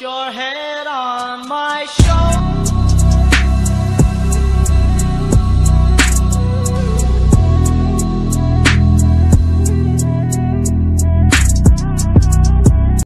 your head on my shoulder.